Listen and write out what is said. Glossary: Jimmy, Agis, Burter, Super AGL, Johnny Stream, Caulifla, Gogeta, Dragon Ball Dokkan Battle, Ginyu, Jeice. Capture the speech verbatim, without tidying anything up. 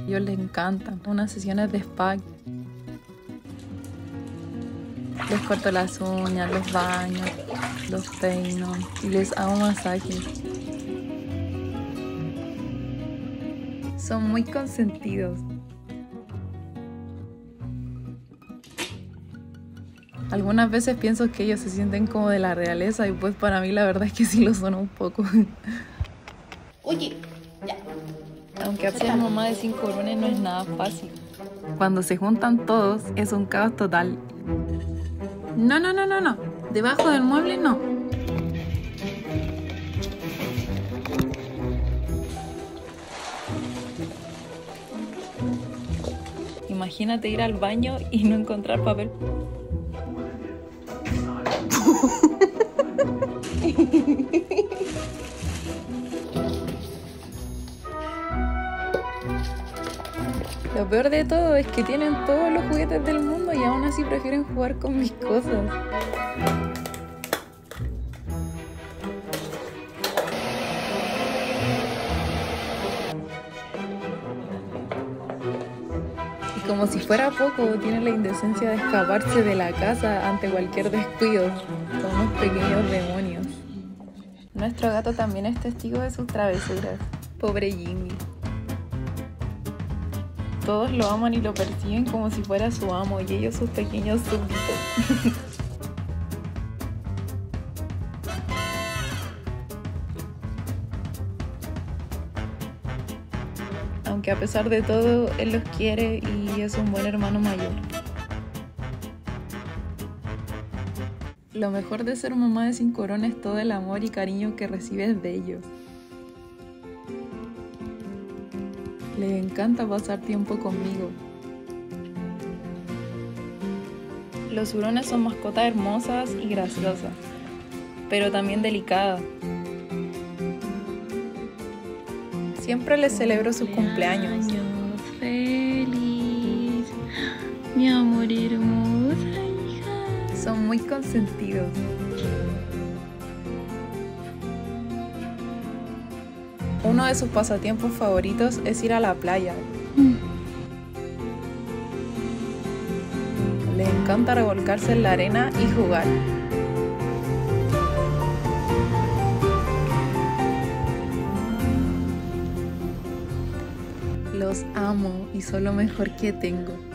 A ellos les encantan unas sesiones de spa. Les corto las uñas, los baño, los peino y les hago masajes. Son muy consentidos. Algunas veces pienso que ellos se sienten como de la realeza y pues para mí la verdad es que sí lo son un poco. Oye, ya. Aunque a ser mamá de cinco varones no es nada fácil. Cuando se juntan todos es un caos total. No, no, no, no, no. Debajo del mueble no. Imagínate ir al baño y no encontrar papel. Lo peor de todo es que tienen todos los juguetes del mundo y aún así prefieren jugar con mis cosas. Y como si fuera poco, tienen la indecencia de escaparse de la casa ante cualquier descuido. Son unos pequeños demonios. Nuestro gato también es testigo de sus travesuras. Pobre Jimmy. Todos lo aman y lo persiguen como si fuera su amo y ellos sus pequeños súbditos. Aunque a pesar de todo, él los quiere y es un buen hermano mayor. Lo mejor de ser mamá de cinco varones es todo el amor y cariño que recibes de ellos. Les encanta pasar tiempo conmigo. Los hurones son mascotas hermosas y graciosas, pero también delicadas. Siempre les celebro sus cumpleaños. Cumpleaños feliz, mi amor hermosa hija. Son muy consentidos. Uno de sus pasatiempos favoritos es ir a la playa. Mm. Les encanta revolcarse en la arena y jugar. Los amo y son lo mejor que tengo.